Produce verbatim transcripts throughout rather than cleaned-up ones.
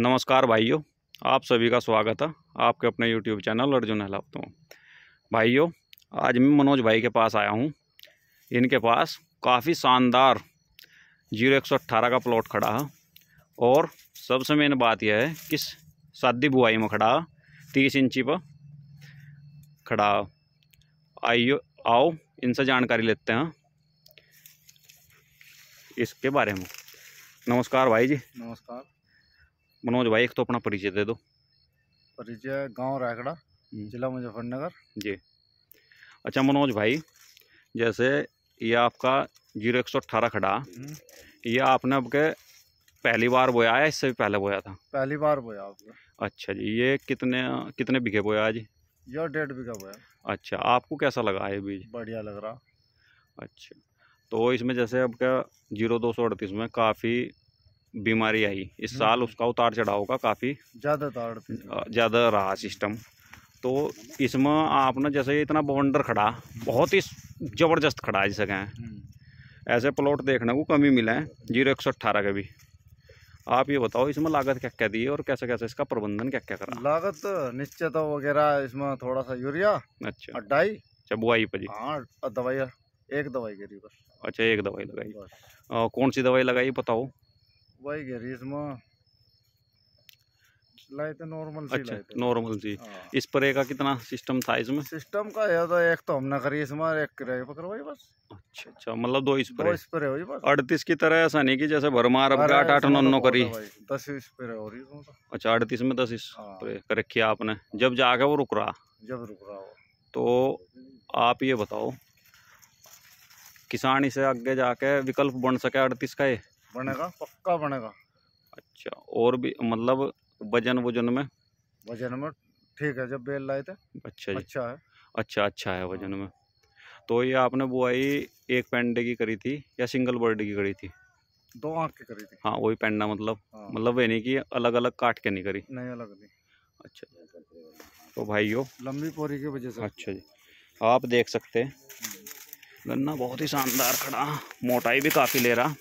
नमस्कार भाइयों, आप सभी का स्वागत है आपके अपने यूट्यूब चैनल अर्जुन अहलावत में। भाइयों, आज मैं मनोज भाई के पास आया हूं। इनके पास काफ़ी शानदार ज़ीरो एक सौ अठारह का प्लॉट खड़ा है और सबसे मेन बात यह है कि शादी बुआई में खड़ा तीस इंची पर खड़ा। आइयो आओ इनसे जानकारी लेते हैं इसके बारे में। नमस्कार भाई जी। नमस्कार मनोज भाई, एक तो अपना परिचय दे दो। परिचय गांव रायगड़ा, जिला मुजफ्फरनगर जी। अच्छा मनोज भाई, जैसे ये आपका जीरो एक सौ अट्ठारह खड़ा, ये आपने आपके पहली बार बोया है, इससे भी पहले बोया था? पहली बार बोया आपका। अच्छा जी, ये कितने कितने बीघे बोया जी? यह डेढ़ बीघा बोया। अच्छा, आपको कैसा लगा ये बीज? बढ़िया लग रहा। अच्छा, तो इसमें जैसे आपका जीरो दो सौ अड़तीस में काफ़ी बीमारी आई इस साल, उसका उतार चढ़ाव का काफ़ी ज़्यादा उतार ज़्यादा रहा सिस्टम। तो इसमें आपने जैसे इतना बवंडर खड़ा, बहुत ही ज़बरदस्त खड़ा है, जैसे कहें ऐसे प्लॉट देखने को कमी मिले हैं जीरो एक सौ अट्ठारह के भी। आप ये बताओ इसमें लागत क्या क्या दी है और कैसे कैसे इसका प्रबंधन क्या क्या करा? लागत निश्चित वगैरह, इसमें थोड़ा सा यूरिया। अच्छा, डाई बुआई पर जी? हाँ, दवाई एक दवाई गिरी बस। अच्छा, एक दवाई लगाई। आ, कौन सी दवाई लगाई बताओ? वही गिरी इसमें नॉर्मल। अच्छा, नॉर्मल जी। इस पर का कितना सिस्टम था इसमें? सिस्टम का या तो एक तो हमने करी इसमें, एक किराए पर करवाई बस। अच्छा अच्छा, मतलब दो स्प्रे स्प्रे हुई बस। अड़तीस की तरह ऐसा नहीं कि जैसे भरमार आठ आठ नौ नौ करी, दस स्प्रे हो रही। अच्छा, अड़तीस में दस स्प्रे कर रखी आपने, जब जाके वो रुक रहा जब रुक रहा हो। तो आप ये बताओ किसान इसे आगे जाके विकल्प बन सके? अड़तीस का ये बनेगा, पक्का बनेगा। अच्छा, और भी मतलब वजन वजन में वजन में ठीक है जब बेल लाए थे। अच्छा जी, अच्छा है। अच्छा अच्छा है वजन में। तो ये आपने बुआई एक पेंडे की करी थी या सिंगल बर्ड की करी थी? दो आँख की करी थी। हाँ, वही पेंडा मतलब। हाँ। मतलब वे नहीं कि अलग अलग काट के नहीं करी? नहीं, अलग नहीं। अच्छा, तो भाइयों लंबी पोरी की वजह से। अच्छा जी, आप देख सकते हैं गन्ना बहुत ही शानदार खड़ा, मोटाई भी काफ़ी ले रहा।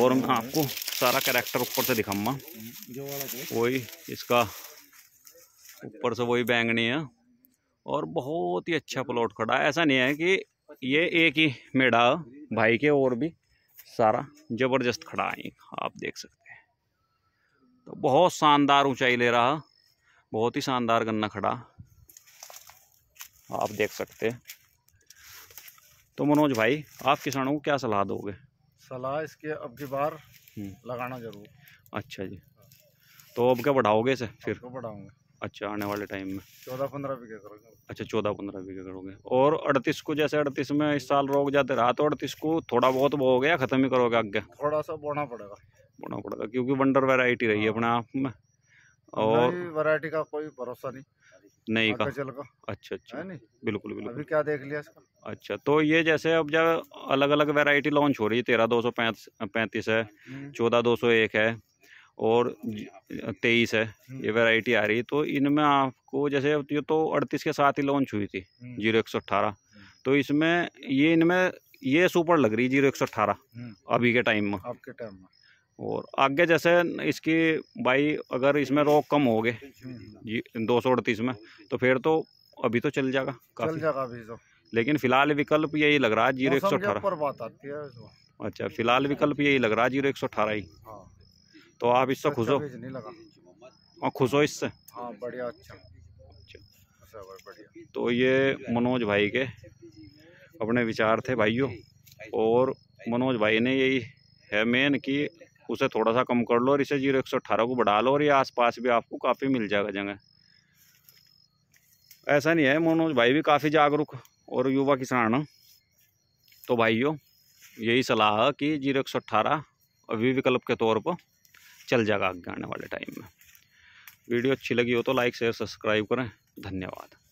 और मैं आपको सारा कैरेक्टर ऊपर से दिखाऊंगा, वही इसका ऊपर से वही बैंगनी है। और बहुत ही अच्छा प्लॉट खड़ा है, ऐसा नहीं है कि ये एक ही मेढ़ा भाई के, और भी सारा ज़बरदस्त खड़ा है, आप देख सकते हैं। तो बहुत शानदार ऊंचाई ले रहा, बहुत ही शानदार गन्ना खड़ा, आप देख सकते हैं। तो मनोज भाई, आप किसानों को क्या सलाह दोगे? सलाह इसके अब की बार लगाना जरूर। अच्छा जी, तो अब क्या बढ़ाओगे इसे फिर? बढ़ाऊंगा। अच्छा, आने वाले टाइम में चौदह पंद्रह बीघे करोगे? अच्छा, चौदह पंद्रह बीघे करोगे। और अड़तीस को जैसे अड़तीस में इस साल रोग जाते रहा, तो अड़तीस को थोड़ा बहुत बोओगे या खत्म ही करोगे? आगे थोड़ा सा बोना पड़ेगा। बोना पड़ेगा क्योंकि वंडर वैरायटी रही है अपने आप में, और वैरायटी का कोई भरोसा नहीं नहीं का। अच्छा अच्छा, बिल्कुल बिल्कुल। अभी क्या देख लिया इसका? अच्छा, तो ये जैसे अब जब अलग अलग वैरायटी लॉन्च हो रही है, तेरह दो सौ पैंतीस है, चौदह दो सौ एक है और तेईस है, ये वैरायटी आ रही है। तो इनमें आपको जैसे ये तो अड़तीस के साथ ही लॉन्च हुई थी जीरो एक सौ अट्ठारह, तो इसमें ये इनमें ये सुपर लग रही है जीरो एक सौ अट्ठारह अभी के टाइम में आपके टाइम में। और आगे जैसे इसकी भाई अगर इसमें रोग कम हो गए दो सौ अड़तीस में, तो फिर तो अभी तो चल जाएगा, चल जाएगा अभी तो। लेकिन फिलहाल विकल्प यही लग रहा है जीरो एक सौ अठारह। अच्छा, फिलहाल विकल्प यही लग रहा है जीरो एक सौ अठारह ही। तो आप इससे खुश हो? और खुश हो इससे? हाँ, बढ़िया। अच्छा अच्छा, बढ़िया। तो ये मनोज भाई के अपने विचार थे भाइयों, और मनोज भाई ने यही है मेन कि उसे थोड़ा सा कम कर लो और इसे जीरो एक सौ अट्ठारह को बढ़ा लो, और ये आसपास भी आपको काफ़ी मिल जाएगा जगह। ऐसा नहीं है, मनोज भाई भी काफ़ी जागरूक और युवा किसान है। तो भाइयों यही सलाह है कि जीरो एक सौ अट्ठारह अभी विकल्प के तौर पर चल जाएगा आगे आने वाले टाइम में। वीडियो अच्छी लगी हो तो लाइक शेयर सब्सक्राइब करें। धन्यवाद।